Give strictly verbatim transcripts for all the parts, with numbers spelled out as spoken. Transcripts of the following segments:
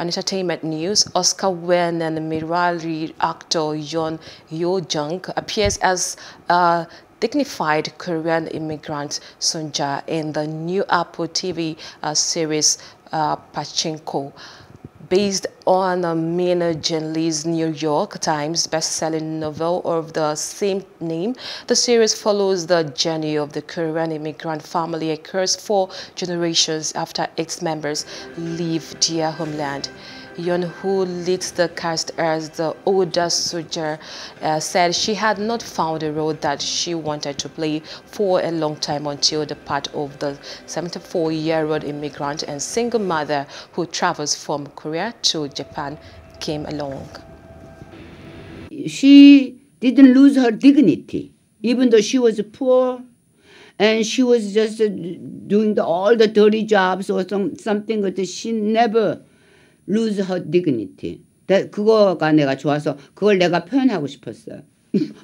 on entertainment news, Oscar-winning and military actor Youn Yuh-Jung appears as a dignified Korean immigrant Sunja in the new Apple T V uh, series uh, Pachinko. Based on Amina Jinni's New York Times best-selling novel of the same name, the series follows the journey of the Korean immigrant family across four generations after its members leave their homeland. Youn, who leads the cast as the older Sunja, uh, said she had not found a role that she wanted to play for a long time until the part of the seventy-four-year-old immigrant and single mother who travels from Korea to Japan came along. She didn't lose her dignity, even though she was poor and she was just doing the, all the dirty jobs or some, something that she never lose her dignity. 그거가 내가 좋아서 그걸 내가 표현하고 싶었어요.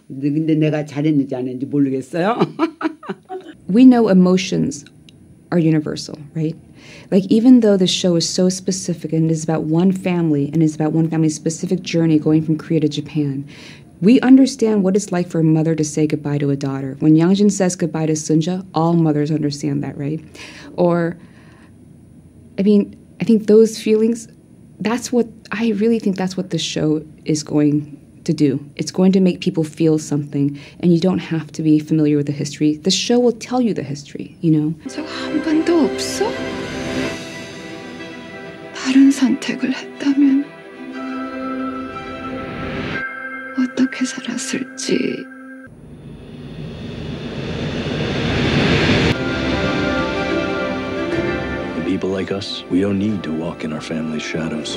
근데 내가 잘했는지 안 했는지 모르겠어요. We know emotions are universal, right? Like even though the show is so specific and it is about one family and it is about one family's specific journey going from Korea to Japan, we understand what it's like for a mother to say goodbye to a daughter. When Yangjin says goodbye to Sunja, all mothers understand that, right? Or, I mean, I think those feelings, that's what, I really think that's what the show is going to do. It's going to make people feel something, and you don't have to be familiar with the history. The show will tell you the history, you know. 저가 한 번도 없어? 다른 선택을 했다면 어떻게 살았을지. People like us, we don't need to walk in our family's shadows.